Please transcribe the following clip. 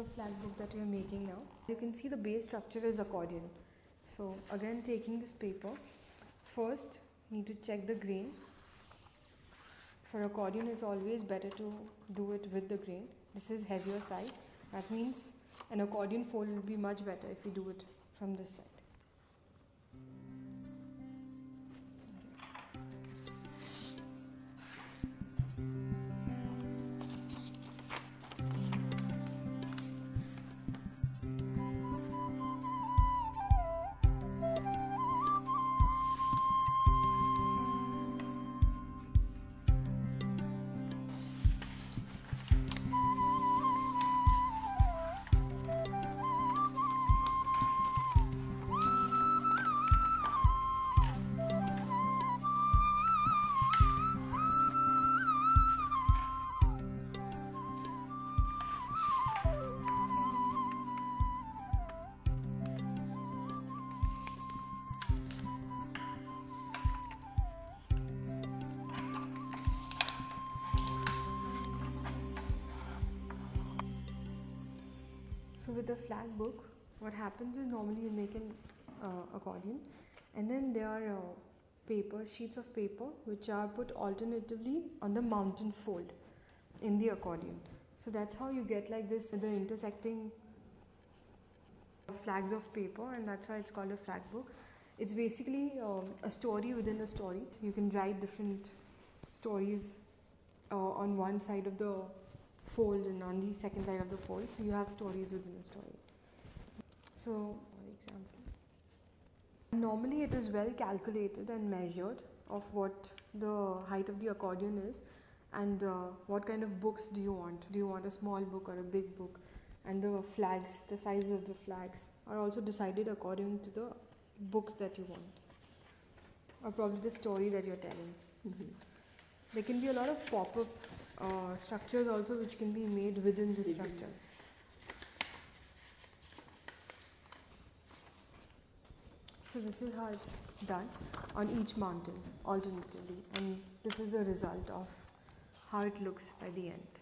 of flat book that we are making now. You can see the base structure is accordion. So again, taking this paper, first need to check the grain. For accordion, it's always better to do it with the grain. This is heavier side. That means an accordion fold will be much better if we do it from this side. So with the flag book, what happens is normally you make an accordion, and then there are sheets of paper which are put alternatively on the mountain fold in the accordion. So that's how you get like this, the intersecting flags of paper, and that's why it's called a flag book. It's basically a story within a story. You can write different stories on one side of the folds and on the second side of the fold, so you have stories within a story. So, for example, normally it is well calculated and measured of what the height of the accordion is, and what kind of books do you want. Do you want a small book or a big book? And the flags, the sizes of the flags are also decided according to the books that you want, or probably the story that you're telling. There can be a lot of pop-up structures also which can be made within the structure. So this is how it's done on each mountain alternatively, and this is the result of how it looks by the end.